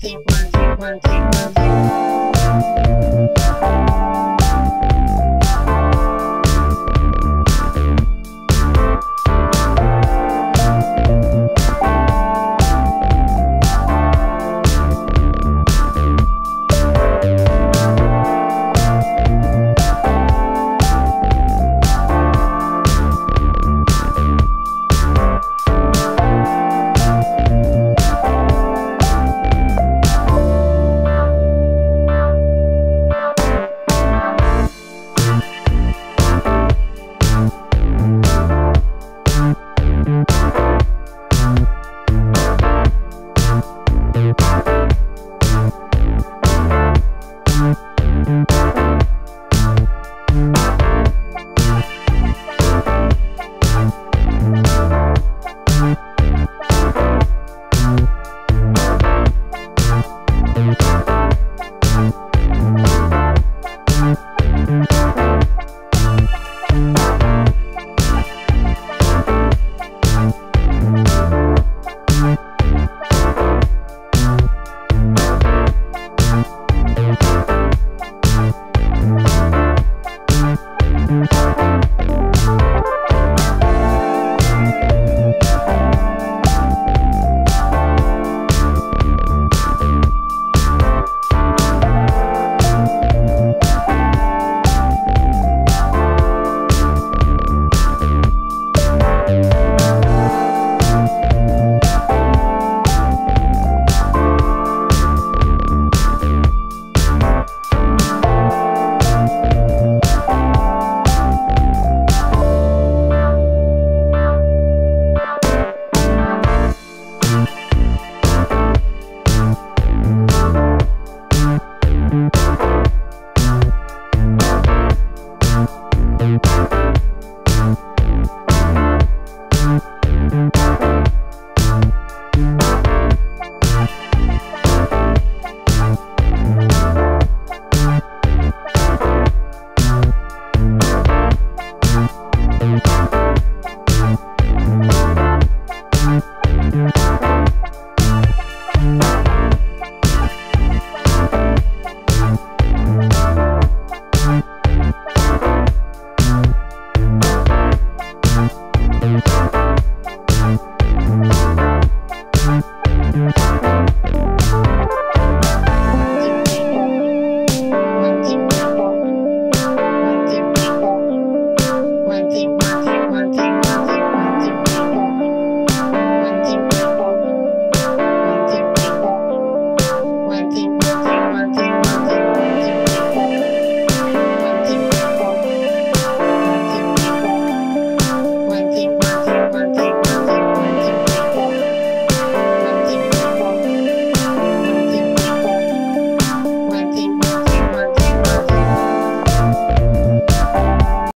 Take one, take one, take one, take one.